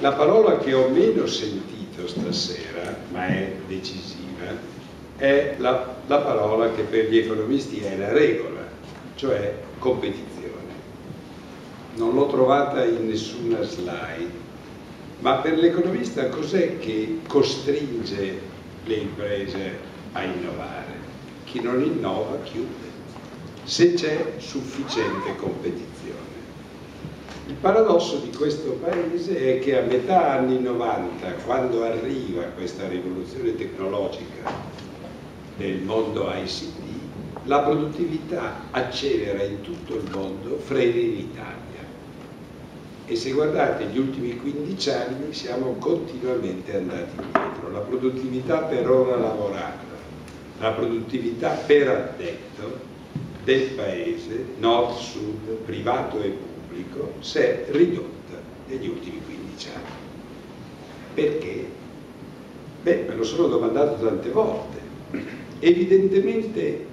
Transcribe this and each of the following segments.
La parola che ho meno sentito stasera, ma è decisiva, è la parola che per gli economisti è la regola, cioè competizione. Non l'ho trovata in nessuna slide, ma per l'economista cos'è che costringe le imprese a innovare? Chi non innova chiude, se c'è sufficiente competizione. Il paradosso di questo paese è che a metà anni 90, quando arriva questa rivoluzione tecnologica del mondo ICT, la produttività accelera in tutto il mondo, frena in Italia. E se guardate gli ultimi 15 anni siamo continuamente andati indietro. La produttività per ora lavorata, la produttività per addetto del paese, nord, sud, privato e pubblico, si è ridotta negli ultimi 15 anni. Perché? Beh, me lo sono domandato tante volte. Evidentemente,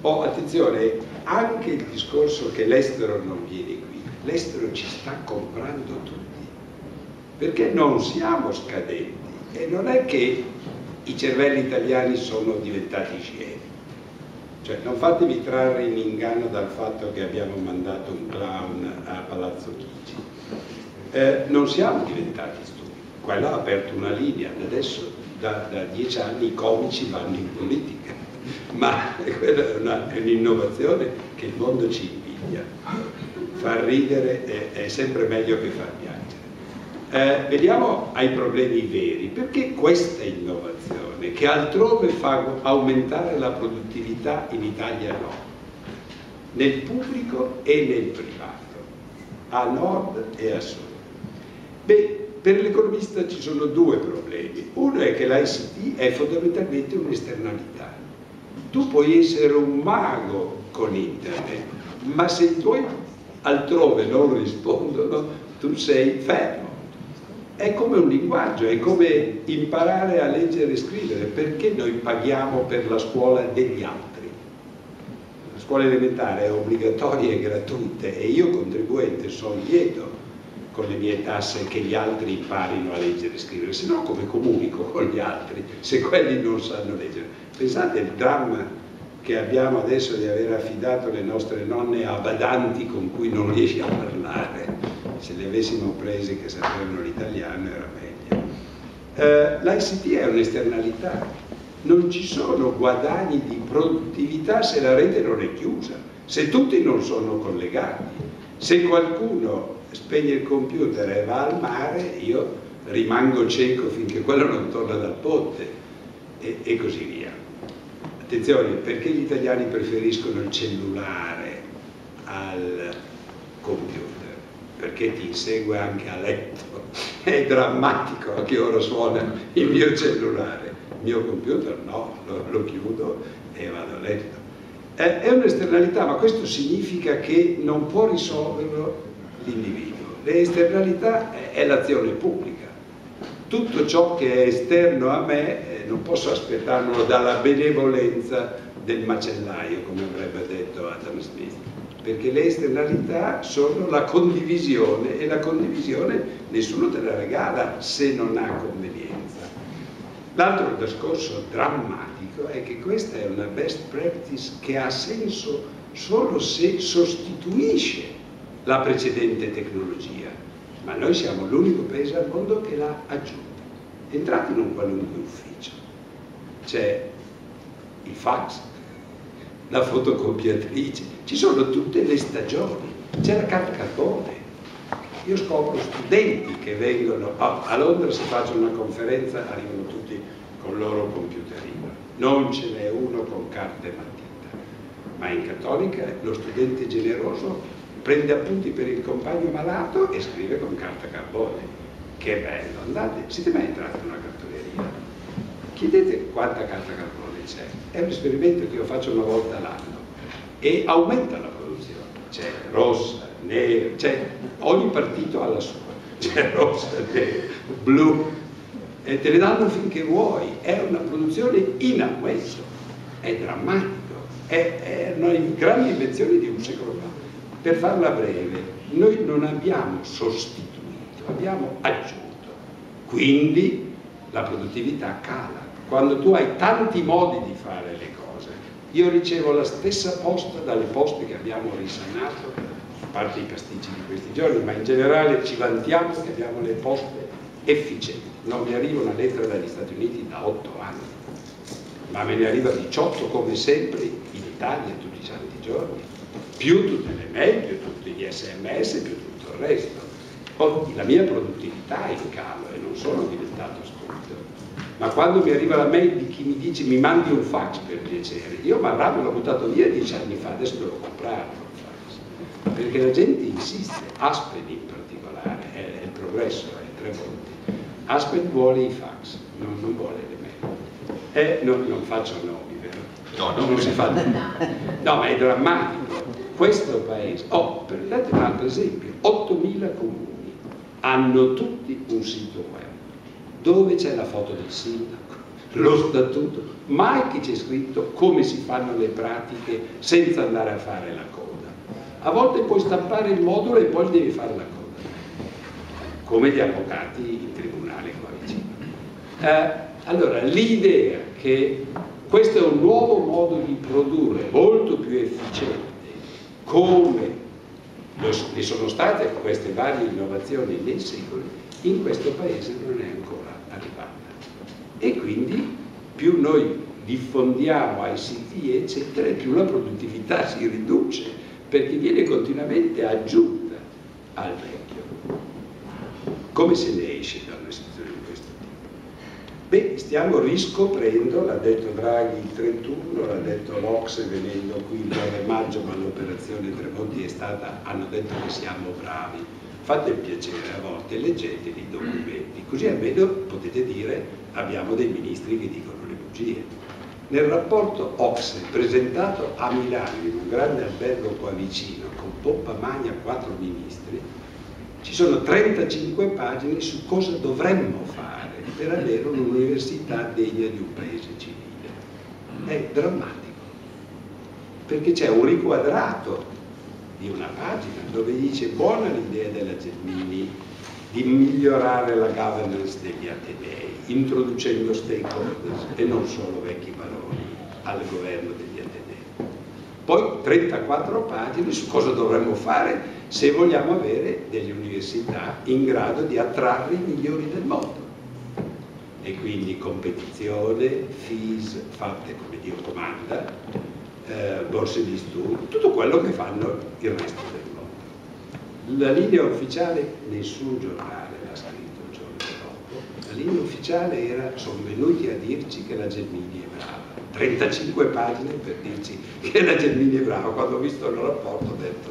attenzione, anche il discorso che l'estero non viene qui, l'estero ci sta comprando tutti, perché non siamo scadenti e non è che i cervelli italiani sono diventati scemi. Cioè, non fatevi trarre in inganno dal fatto che abbiamo mandato un clown a Palazzo Chigi. Non siamo diventati stupidi, quello ha aperto una linea, adesso da 10 anni i comici vanno in politica, ma quella è un'innovazione che il mondo ci invidia. Far ridere è sempre meglio che far piangere. Vediamo ai problemi veri, perché questa innovazione che altrove fa aumentare la produttività in Italia no, nel pubblico e nel privato, a nord e a sud. Beh, per l'economista ci sono due problemi. Uno è che l'ICT è fondamentalmente un'esternalità. Tu puoi essere un mago con internet, ma se i tuoi altrove non rispondono, tu sei fermo. È come un linguaggio, è come imparare a leggere e scrivere. Perché noi paghiamo per la scuola degli altri? La scuola elementare è obbligatoria e gratuita e io contribuente sono lieto con le mie tasse che gli altri imparino a leggere e scrivere, se no come comunico con gli altri se quelli non sanno leggere? Pensate al dramma che abbiamo adesso di aver affidato le nostre nonne a badanti con cui non riesci a parlare. Se le avessimo prese che sapevano l'italiano era meglio. L'ICT è un'esternalità, non ci sono guadagni di produttività se la rete non è chiusa, se tutti non sono collegati, se qualcuno spegne il computer e va al mare io rimango cieco finché quello non torna dal ponte e così via. Attenzione, perché gli italiani preferiscono il cellulare al computer? Perché ti insegue anche a letto. È drammatico a che ora suona il mio cellulare. Il mio computer no, lo chiudo e vado a letto. È un'esternalità, ma questo significa che non può risolverlo l'individuo. L'esternalità è l'azione pubblica. Tutto ciò che è esterno a me non posso aspettarlo dalla benevolenza del macellaio, come avrebbe detto Adam Smith, perché le esternalità sono la condivisione e la condivisione nessuno te la regala se non ha convenienza. L'altro discorso drammatico è che questa è una best practice che ha senso solo se sostituisce la precedente tecnologia, ma noi siamo l'unico paese al mondo che l'ha aggiunta. Entrate in un qualunque ufficio, c'è il fax, la fotocopiatrice, ci sono tutte le stagioni, c'è la carta carbone. Io scopro studenti che vengono a Londra, se faccio una conferenza arrivano tutti con il loro computerino, non ce n'è uno con carta e matita, ma in Cattolica lo studente generoso prende appunti per il compagno malato e scrive con carta carbone. Che bello, andate, siete mai entrati in una cartoleria? Chiedete quanta carta carbone c'è, è un esperimento che io faccio una volta all'anno e aumenta la produzione, c'è rossa, nera, c'è ogni partito ha la sua, c'è rossa, nera, blu, e te le danno finché vuoi, è una produzione in aumento, è drammatico, è una grande invenzione di un secolo fa. Per farla breve, noi non abbiamo sostituito, abbiamo aggiunto Quindi la produttività cala. Quando tu hai tanti modi di fare le cose, io ricevo la stessa posta dalle poste che abbiamo risanato, a parte i pasticci di questi giorni, ma in generale ci vantiamo che abbiamo le poste efficienti. Non mi arriva una lettera dagli Stati Uniti da 8 anni, ma me ne arriva 18 come sempre in Italia tutti i santi giorni, più tutte le mail, più tutti gli sms, più tutto il resto. La mia produttività è in calo e non sono diventato stupido, ma quando mi arriva la mail di chi mi dice mi mandi un fax per piacere, io me l'ho buttato via 10 anni fa, adesso devo comprare un fax, perché la gente insiste. Aspen in particolare è il progresso, è il Tremonti. Aspen vuole i fax, non vuole le mail. Non faccio nomi, vero? No, non si fa nomi. No, ma è drammatico. Questo paese, per dare un altro esempio, 8.000 comuni hanno tutti un sito web dove c'è la foto del sindaco, lo statuto, mai che c'è scritto come si fanno le pratiche senza andare a fare la coda. A volte puoi stampare il modulo e poi devi fare la coda, come gli avvocati in tribunale qua vicino. Allora, l'idea che questo è un nuovo modo di produrre molto più efficiente, come ne sono state queste varie innovazioni nei secoli, in questo paese non è ancora arrivata. E quindi più noi diffondiamo ICT eccetera, più la produttività si riduce, perché viene continuamente aggiunta al vecchio. Come se ne esce da una situazione di questo tipo? Beh, stiamo riscoprendo, l'ha detto Draghi il 31, l'ha detto l'Ocse venendo qui il 9 maggio, ma l'operazione Tremonti è stata, hanno detto che siamo bravi. Fate il piacere, a volte leggete i documenti, così almeno potete dire abbiamo dei ministri che dicono le bugie. Nel rapporto OCSE presentato a Milano in un grande albergo qua vicino con pompa magna 4 ministri, ci sono 35 pagine su cosa dovremmo fare per avere un'università degna di un paese civile. È drammatico, perché c'è un riquadrato di una pagina dove dice buona l'idea della Gelmini di migliorare la governance degli atenei introducendo stakeholders e non solo vecchi valori al governo degli atenei. Poi 34 pagine su cosa dovremmo fare se vogliamo avere delle università in grado di attrarre i migliori del mondo, e quindi competizione, fees fatte come Dio comanda, borse di studio, tutto quello che fanno il resto del mondo. La linea ufficiale, nessun giornale l'ha scritto il giorno dopo, la linea ufficiale era sono venuti a dirci che la Gelmini è brava, 35 pagine per dirci che la Gelmini è brava. Quando ho visto il rapporto ho detto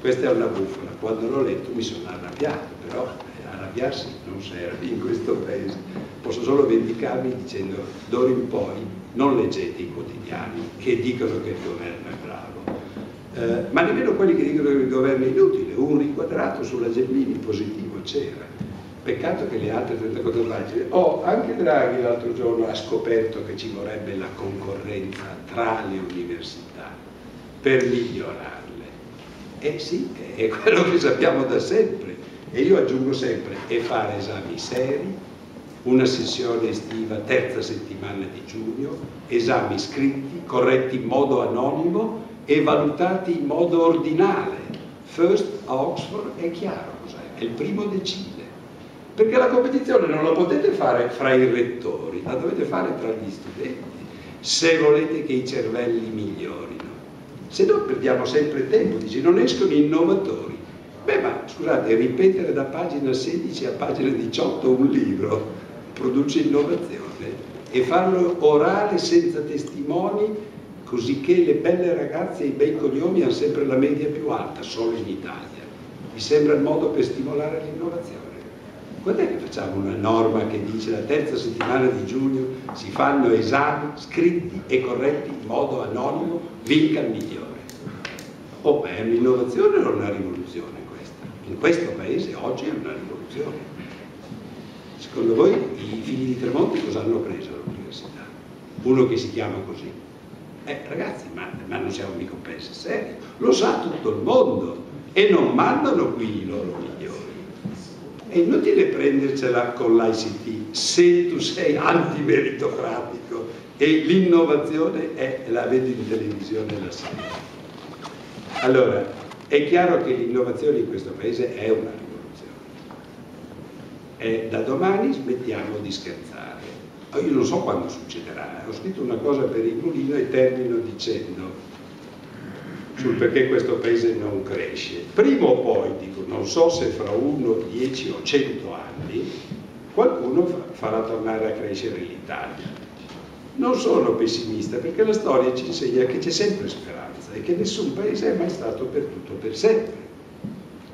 questa è una bufala, quando l'ho letto mi sono arrabbiato, però arrabbiarsi non serve in questo paese, posso solo vendicarmi dicendo d'ora in poi non leggete i quotidiani che dicono che il governo è bravo, ma nemmeno quelli che dicono che il governo è inutile. Un riquadrato sulla Gelmini positivo c'era, peccato che le altre 34 pagine. Anche Draghi l'altro giorno ha scoperto che ci vorrebbe la concorrenza tra le università per migliorarle. Sì, è quello che sappiamo da sempre, e io aggiungo sempre, e fare esami seri, una sessione estiva, terza settimana di giugno, esami scritti, corretti in modo anonimo e valutati in modo ordinale. First a Oxford è chiaro cos'è, è il primo decile. Perché la competizione non la potete fare fra i rettori, la dovete fare tra gli studenti, se volete che i cervelli migliorino. Se no perdiamo sempre tempo, dici non escono innovatori. Beh, ma scusate, ripetere da pagina 16 a pagina 18 un libro produce innovazione, e farlo orale senza testimoni, così che le belle ragazze e i bei cognomi hanno sempre la media più alta, solo in Italia. Mi sembra il modo per stimolare l'innovazione. Quando è che facciamo una norma che dice la terza settimana di giugno si fanno esami scritti e corretti in modo anonimo, vinca il migliore? Ma è un'innovazione o una rivoluzione questa? In questo paese oggi è una rivoluzione. Secondo voi i figli di Tremonti cosa hanno preso all'università? Uno che si chiama così? Ragazzi, ma non siamo mica un paese serio, lo sa tutto il mondo e non mandano qui i loro migliori. È inutile prendercela con l'ICT se tu sei antimeritocratico e l'innovazione è la vedi in televisione la sera. Allora, è chiaro che l'innovazione in questo paese è una rivoluzione. E da domani smettiamo di scherzare. Io non so quando succederà. Ho scritto una cosa per il mulino e termino dicendo sul perché questo paese non cresce. Prima o poi, dico, non so se fra 1, 10 o 100 anni qualcuno farà tornare a crescere l'Italia. Non sono pessimista, perché la storia ci insegna che c'è sempre speranza e che nessun paese è mai stato perduto per sempre.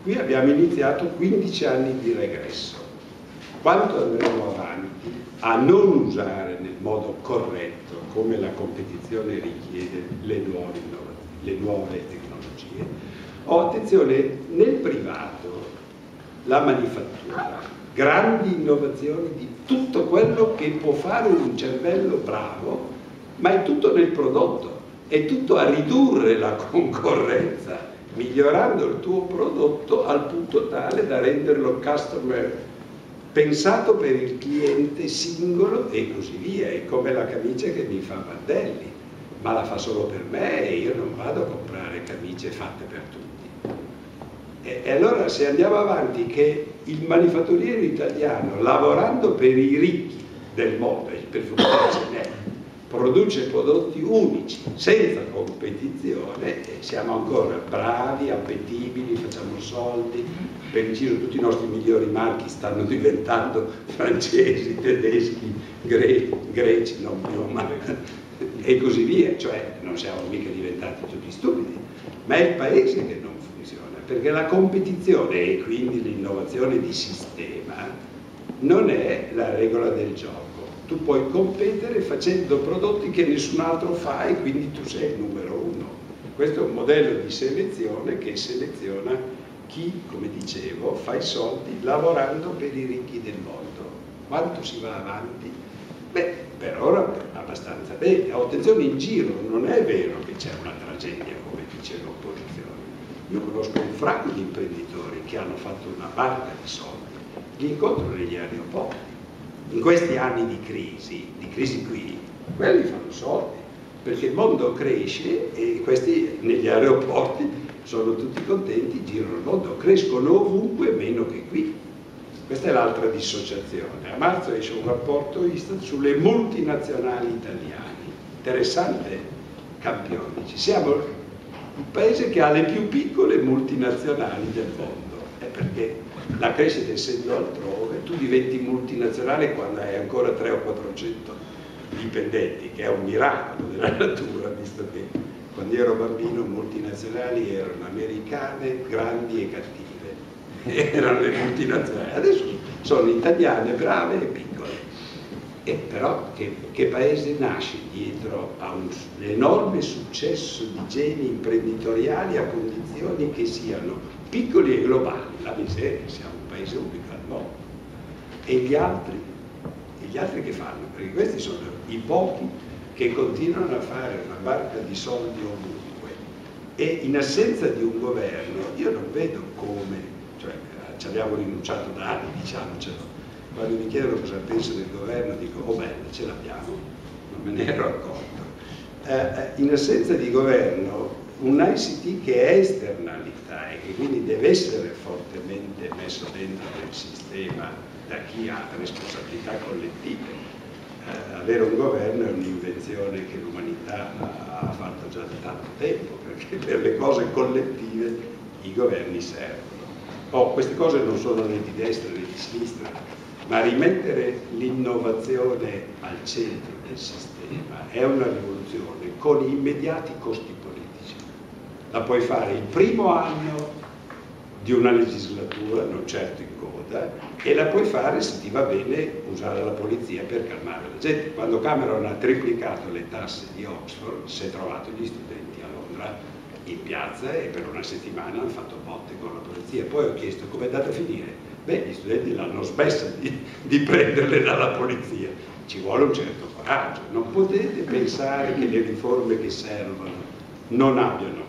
Qui abbiamo iniziato 15 anni di regresso. Quanto andremo avanti a non usare nel modo corretto, come la competizione richiede, le nuove tecnologie? Oh, attenzione, nel privato, la manifattura, grandi innovazioni di tutto quello che può fare un cervello bravo, ma è tutto nel prodotto, è tutto a ridurre la concorrenza, migliorando il tuo prodotto al punto tale da renderlo customer, pensato per il cliente singolo e così via. È come la camicia che mi fa Battelli, ma la fa solo per me e io non vado a comprare camicie fatte per tutti. E allora se andiamo avanti che il manifatturiero italiano, lavorando per i ricchi del mondo, per fortuna ce n'è, produce prodotti unici, senza competizione, e siamo ancora bravi, appetibili, facciamo soldi, per in giro tutti i nostri migliori marchi stanno diventando francesi, tedeschi, greci, non più, ma e così via, cioè non siamo mica diventati tutti stupidi, ma è il paese che non funziona. Perché la competizione e quindi l'innovazione di sistema non è la regola del gioco. Tu puoi competere facendo prodotti che nessun altro fa e quindi tu sei il numero 1. Questo è un modello di selezione che seleziona chi, come dicevo, fa i soldi lavorando per i ricchi del mondo. Quanto si va avanti? Beh, per ora abbastanza bene. Attenzione, in giro non è vero che c'è una tragedia, come dice l'opposizione. Io conosco un fracco di imprenditori che hanno fatto una barca di soldi, li incontro negli aeroporti. In questi anni di crisi qui, quelli fanno soldi, perché il mondo cresce e questi negli aeroporti sono tutti contenti, girano il mondo, crescono ovunque meno che qui. Questa è l'altra dissociazione. A marzo esce un rapporto Istat sulle multinazionali italiane, interessante, campionici. Siamo un paese che ha le più piccole multinazionali del mondo, è perché la crescita essendo altrove, tu diventi multinazionale quando hai ancora 300 o 400 dipendenti, che è un miracolo della natura, visto che quando ero bambino multinazionali erano americane, grandi e cattive, erano le multinazionali, adesso sono italiane, brave e piccole. E però che paese nasce dietro a un enorme successo di geni imprenditoriali a condizioni che siano piccoli e globali? La miseria, siamo un paese unico al mondo. E gli altri? E gli altri che fanno? Perché questi sono i pochi che continuano a fare una barca di soldi ovunque. E in assenza di un governo, io non vedo come, cioè ci abbiamo rinunciato da anni, diciamocelo. Quando mi chiedono cosa penso del governo dico, oh beh, ce l'abbiamo, non me ne ero accorto. In assenza di governo, un ICT che è esternalità e che quindi deve essere fortemente messo dentro il sistema da chi ha responsabilità collettive. Avere un governo è un'invenzione che l'umanità ha fatto già da tanto tempo, perché per le cose collettive i governi servono. Oh, queste cose non sono né di destra né di sinistra, ma rimettere l'innovazione al centro del sistema è una rivoluzione con immediati costi politici. La puoi fare il primo anno di una legislatura, non certo in coda, e la puoi fare se ti va bene usare la polizia per calmare la gente. Quando Cameron ha triplicato le tasse di Oxford, si è trovato gli studenti a Londra in piazza e per una settimana hanno fatto botte con la polizia. Poi ho chiesto come è andata a finire. Beh, gli studenti l'hanno smessa di prenderle dalla polizia. Ci vuole un certo coraggio. Non potete pensare che le riforme che servono non abbiano